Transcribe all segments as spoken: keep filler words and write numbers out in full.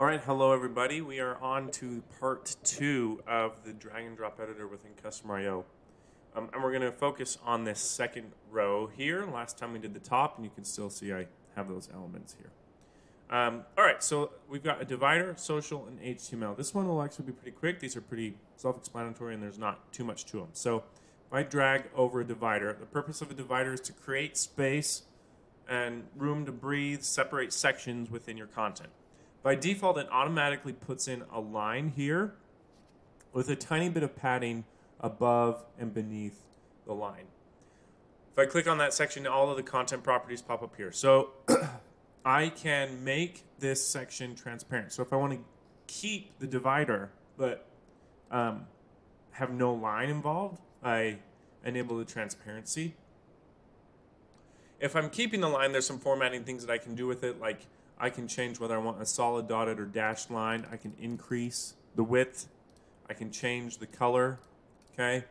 All right, hello everybody. We are on to part two of the drag and drop editor within Customer dot I O. Um, and we're gonna focus on this second row here. Last time we did the top, and you can still see I have those elements here. Um, all right, so we've got a divider, social, and H T M L. This one will actually be pretty quick. These are pretty self-explanatory and there's not too much to them. So if I drag over a divider, the purpose of a divider is to create space and room to breathe, separate sections within your content. By default, it automatically puts in a line here with a tiny bit of padding above and beneath the line. If I click on that section, all of the content properties pop up here. So I can make this section transparent. So if I want to keep the divider but um, have no line involved, I enable the transparency. If I'm keeping the line, there's some formatting things that I can do with it, like I can change whether I want a solid, dotted, or dashed line. I can increase the width. I can change the color, okay?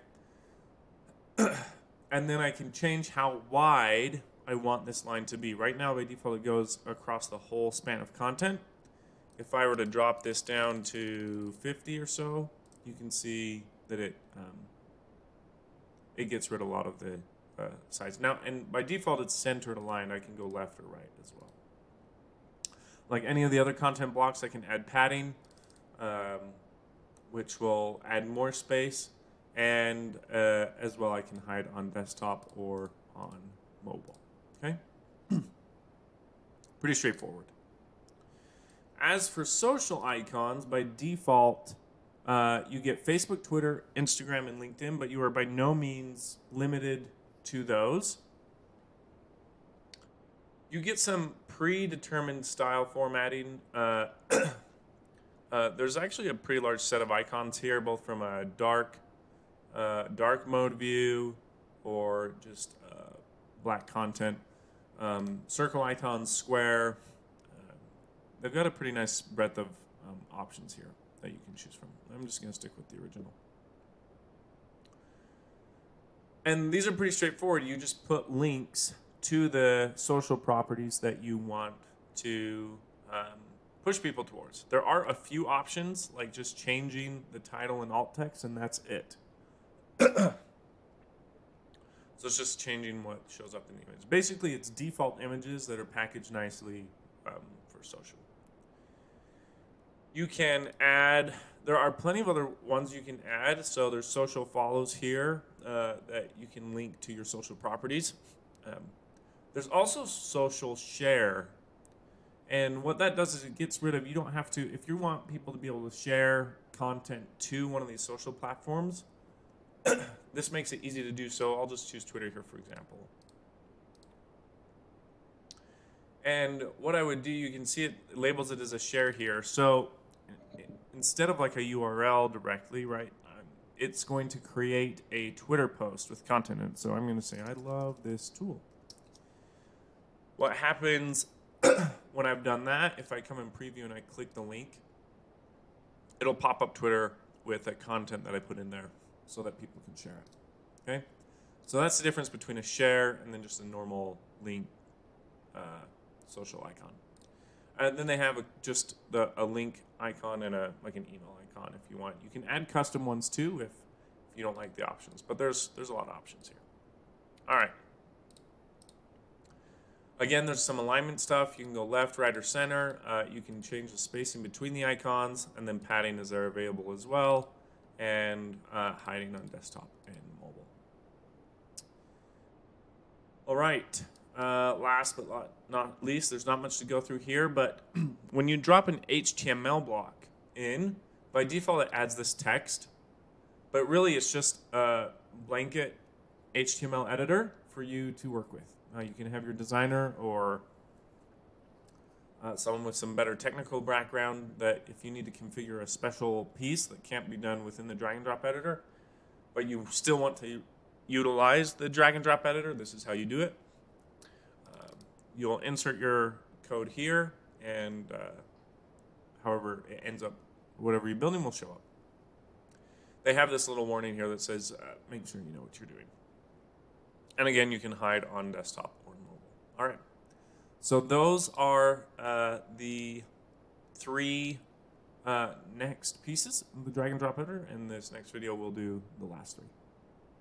And then I can change how wide I want this line to be. Right now, by default, it goes across the whole span of content. If I were to drop this down to fifty or so, you can see that it, um, it gets rid of a lot of the uh, sides. Now, and by default, it's centered aligned. I can go left or right as well. Like any of the other content blocks, I can add padding, um, which will add more space, and uh, as well I can hide on desktop or on mobile, okay? Pretty straightforward. As for social icons, by default, uh, you get Facebook, Twitter, Instagram, and LinkedIn, but you are by no means limited to those. You get some predetermined style formatting. Uh, uh, there's actually a pretty large set of icons here, both from a dark, uh, dark mode view or just uh, black content. Um, circle icons, square. Uh, they've got a pretty nice breadth of um, options here that you can choose from. I'm just going to stick with the original. And these are pretty straightforward. You just put links to the social properties that you want to um, push people towards. There are a few options, like just changing the title and alt text, and that's it. So it's just changing what shows up in the image. Basically, it's default images that are packaged nicely um, for social. You can add, there are plenty of other ones you can add. So there's social follows here uh, that you can link to your social properties. Um, There's also social share, and what that does is it gets rid of, you don't have to, if you want people to be able to share content to one of these social platforms, this makes it easy to do so. I'll just choose Twitter here, for example. And what I would do, you can see it labels it as a share here. So instead of like a U R L directly, right, it's going to create a Twitter post with content in it. So I'm going to say, I love this tool. What happens when I've done that, if I come in preview and I click the link, it'll pop up Twitter with the content that I put in there so that people can share it, okay? So that's the difference between a share and then just a normal link uh, social icon. And then they have a, just the, a link icon and a like an email icon if you want. You can add custom ones too if, if you don't like the options, but there's, there's a lot of options here. All right. Again, there's some alignment stuff. You can go left, right, or center. Uh, you can change the spacing between the icons, and then padding is there available as well, and uh, hiding on desktop and mobile. All right, uh, last but not least, there's not much to go through here, but when you drop an H T M L block in, by default it adds this text, but really it's just a blanket H T M L editor for you to work with. Uh, you can have your designer or uh, someone with some better technical background that if you need to configure a special piece that can't be done within the drag and drop editor, but you still want to utilize the drag and drop editor, this is how you do it. Uh, you'll insert your code here, and uh, however it ends up, whatever you're building will show up. They have this little warning here that says, uh, make sure you know what you're doing. And again, you can hide on desktop or mobile. All right. So those are uh, the three uh, next pieces, the drag and drop header, and this next video we'll do the last three.